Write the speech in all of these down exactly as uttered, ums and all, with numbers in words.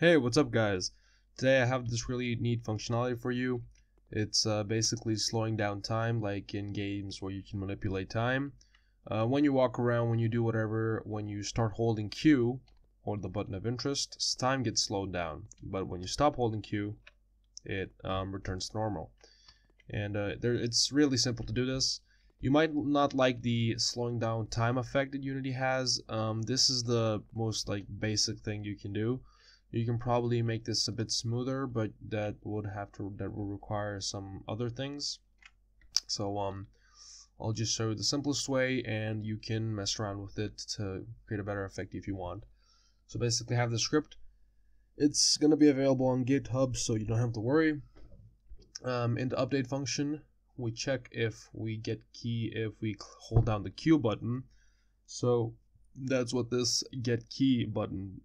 Hey, what's up guys? Today I have this really neat functionality for you. It's uh, basically slowing down time, like in games where you can manipulate time. Uh, when you walk around, when you do whatever, when you start holding Q or the button of interest, time gets slowed down. But when you stop holding Q, it um, returns to normal. And uh, there, it's really simple to do this. You might not like the slowing down time effect that Unity has. Um, this is the most like basic thing you can do. You can probably make this a bit smoother, but that would have to that will require some other things. So um, I'll just show you the simplest way, and you can mess around with it to create a better effect if you want. So basically, I have the script. It's gonna be available on GitHub, so you don't have to worry. Um, in the update function, we check if we get key if we hold down the Q button. So that's what this get key button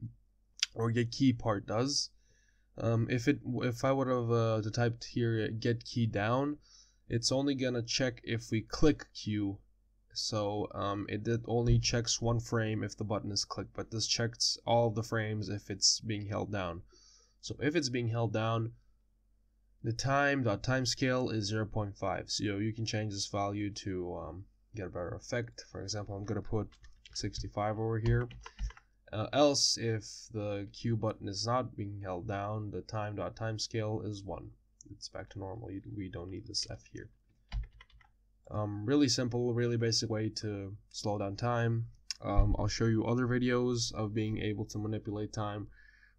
or get key part does. Um, if it if I would have uh, typed here get key down, it's only gonna check if we click Q. So um, it did only checks one frame if the button is clicked, but this checks all the frames if it's being held down. So if it's being held down, the time dot time scale is zero point five. So you, know, you can change this value to um, get a better effect. For example, I'm gonna put sixty-five over here. Uh, else, if the Q button is not being held down, the time dot time scale is one. It's back to normal. We don't need this F here. Um, really simple, really basic way to slow down time. Um, I'll show you other videos of being able to manipulate time.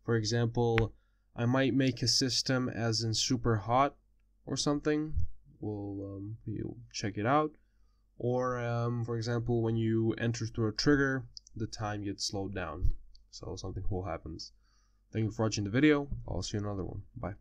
For example, I might make a system as in super hot or something. We'll um, you'll check it out. Or um, for example, when you enter through a trigger, the time gets slowed down. So something cool happens. Thank you for watching the video. I'll see you in another one. Bye.